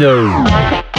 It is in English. No.